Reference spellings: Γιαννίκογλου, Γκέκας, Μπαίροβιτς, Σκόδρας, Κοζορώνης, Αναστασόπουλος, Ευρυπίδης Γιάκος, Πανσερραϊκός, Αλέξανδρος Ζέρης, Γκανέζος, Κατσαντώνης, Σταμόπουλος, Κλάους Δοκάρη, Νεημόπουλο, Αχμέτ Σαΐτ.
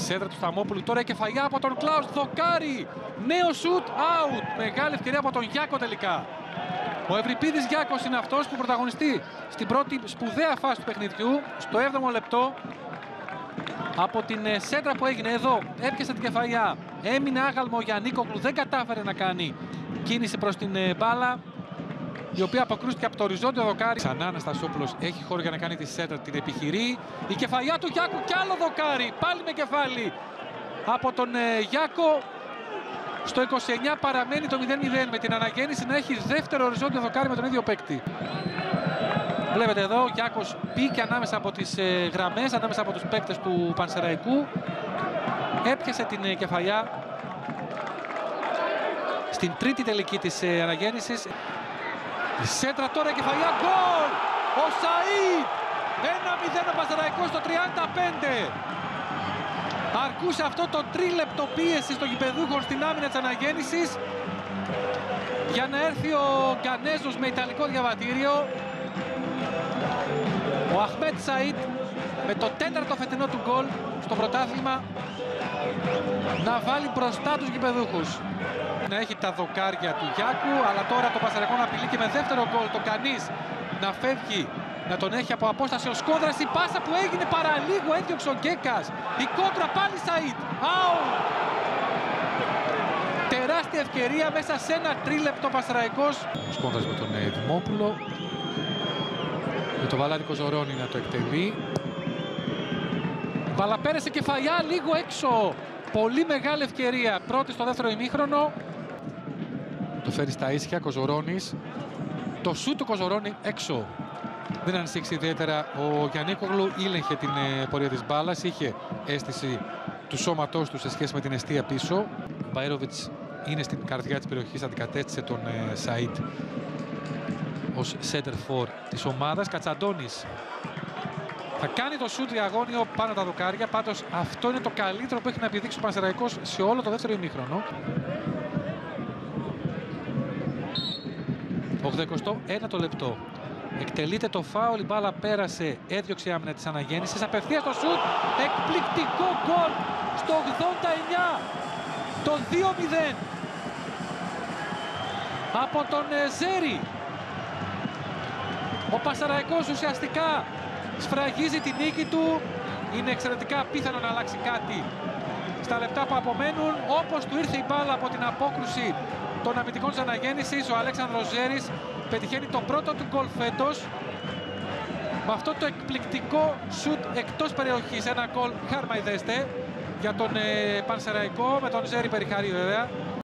σέντρα του Σταμόπουλου, τώρα κεφαλιά από τον Κλάους Δοκάρη. Νέο σουτ, out. Μεγάλη ευκαιρία από τον Γιάκο τελικά. Ο Ευρυπίδης Γιάκος είναι αυτός που πρωταγωνιστεί στην πρώτη σπουδαία φάση του παιχνιδιού, στο 7ο λεπτό. Από την σέντρα που έγινε εδώ, έπιασε την κεφαλιά. Έμεινε άγαλμο ο Γιαννίκογλου, δεν κατάφερε να κάνει κίνηση προς την μπάλα, η οποία αποκρούστηκε από το οριζόντιο δοκάρι. Ξανά Αναστασόπουλος έχει χώρο για να κάνει τη σέντρα, την επιχειρεί. Η κεφαλιά του Γιάκου και άλλο δοκάρι, πάλι με κεφάλι από τον Γιάκο. Στο 29 παραμένει το 0-0 με την αναγέννηση να έχει δεύτερο οριζόντιο δοκάρι με τον ίδιο παίκτη. Βλέπετε εδώ, ο Γιάκος πήκε ανάμεσα από τις γραμμές, ανάμεσα από τους παίκτες του Πανσερραϊκού. Έπιασε την κεφαλιά στην τρίτη τελική της αναγέννησης. Η σέντρα τώρα, κεφαλιά, γκολ! Ο Σαΐτ! 1-0 ο Πανσερραϊκός στο 35. Αρκούσε αυτό το τρίλεπτο πίεση των γηπεδούχων στην άμυνα της αναγέννησης για να έρθει ο Γκανέζος με ιταλικό διαβατήριο. Ο Αχμέτ Σαΐτ με το 4ο φετινό του γκολ στο πρωτάθλημα να βάλει μπροστά τους γηπεδούχους. Να έχει τα δοκάρια του Γιάκου, αλλά τώρα το Πανσερραϊκό να απειλεί και με δεύτερο γκολ. Το κανείς να φεύγει, να τον έχει από απόσταση ο Σκόδρας. Η πάσα που έγινε παραλίγο έδιωξε ο Γκέκας. Η κόντρα πάλι Σαΐτ. Out! Τεράστια ευκαιρία μέσα σε ένα τρίλεπτο Πανσερραϊκός. Ο Σκόδρας με τον Νεημόπουλο. Με το βαλάδι Κοζορώνη να το εκτελεί. Βαλαπέρεσε κεφαλιά λίγο έξω. Πολύ μεγάλη ευκαιρία. Πρώτη στο δεύτερο ημίχρονο. Το φέρει στα ίσια Κοζορώνης. Το σούτ του Κοζορώνη έξω. Δεν ανησύξει ιδιαίτερα. Ο Γιαννίκογλου ήλεγχε την πορεία της μπάλας. Είχε αίσθηση του σώματός του σε σχέση με την εστία πίσω. Ο Μπαίροβιτς είναι στην καρδιά της περιοχής. Αντικατέστησε τον Σαΐτ ως center for της ομάδας. Κατσαντώνης θα κάνει το σούτ διαγώνιο πάνω τα δοκάρια. Πάντως αυτό είναι το καλύτερο που έχει να επιδείξει ο Πανσερραϊκός σε όλο το δεύτερο ημίχρονο. 81ο λεπτό. Εκτελείται το φάουλ, η μπάλα πέρασε, έδιωξε η άμυνα της αναγέννησης. Απευθείας το σούτ, εκπληκτικό γκολ στο 89, το 2-0. Από τον Ζέρη. Ο Πανσερραϊκός ουσιαστικά σφραγίζει τη νίκη του. Είναι εξαιρετικά πιθανό να αλλάξει κάτι στα λεπτά που απομένουν. Όπως του ήρθε η μπάλα από την απόκρουση των αμυντικών της αναγέννησης, ο Αλέξανδρος Ζέρης πετυχαίνει το πρώτο του γκολ φέτος με αυτό το εκπληκτικό σουτ εκτός περιοχής. Ένα γκολ χάρμα, είδεστε, για τον Πανσερραϊκό, με τον Ζέρη περιχαρή βέβαια.